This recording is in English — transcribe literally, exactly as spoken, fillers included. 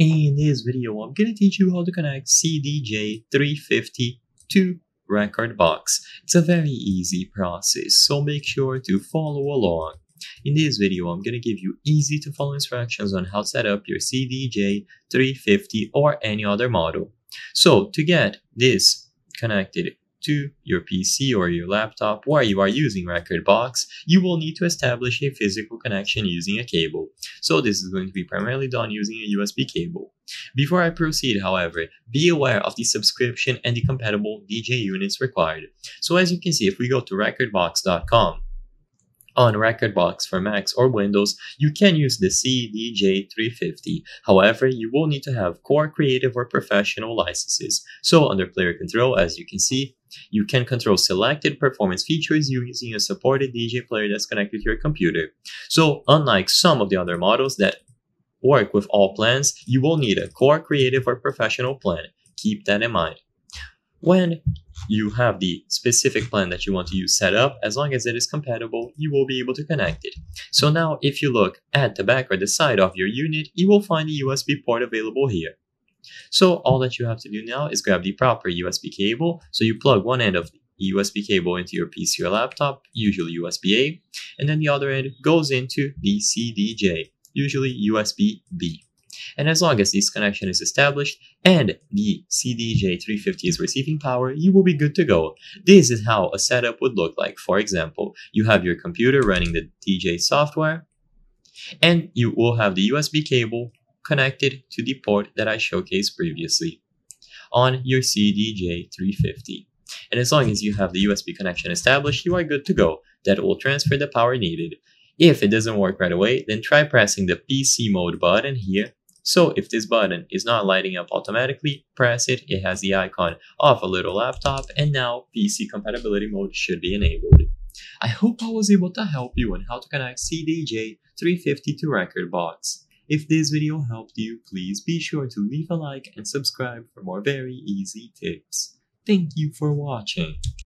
In this video, I'm gonna teach you how to connect C D J three fifty to Rekordbox. It's a very easy process, so make sure to follow along. In this video, I'm gonna give you easy to follow instructions on how to set up your C D J three fifty or any other model. So to get this connected to your P C or your laptop where you are using Rekordbox, you will need to establish a physical connection using a cable. So this is going to be primarily done using a U S B cable. Before I proceed, however, be aware of the subscription and the compatible D J units required. So as you can see, if we go to rekordbox dot com, on Rekordbox for Macs or Windows, you can use the C D J three fifty. However, you will need to have core, creative, or professional licenses. So under player control, as you can see, you can control selected performance features using a supported D J player that's connected to your computer. So unlike some of the other models that work with all plans, you will need a core, creative, or professional plan. Keep that in mind. When you have the specific plan that you want to use set up, as long as it is compatible, you will be able to connect it. So now if you look at the back or the side of your unit, you will find the U S B port available here. So all that you have to do now is grab the proper U S B cable. So you plug one end of the U S B cable into your P C or laptop, usually U S B A, and then the other end goes into the C D J, usually U S B B. And as long as this connection is established and the C D J three fifty is receiving power, you will be good to go. This is how a setup would look like. For example, you have your computer running the D J software, and you will have the U S B cable connected to the port that I showcased previously on your C D J three fifty. And as long as you have the U S B connection established, you are good to go. That will transfer the power needed. If it doesn't work right away, then try pressing the P C mode button here. So if this button is not lighting up automatically, press it. It has the icon of a little laptop, and now P C compatibility mode should be enabled. I hope I was able to help you on how to connect C D J three fifty to Rekordbox. If this video helped you, please be sure to leave a like and subscribe for more very easy tips. Thank you for watching.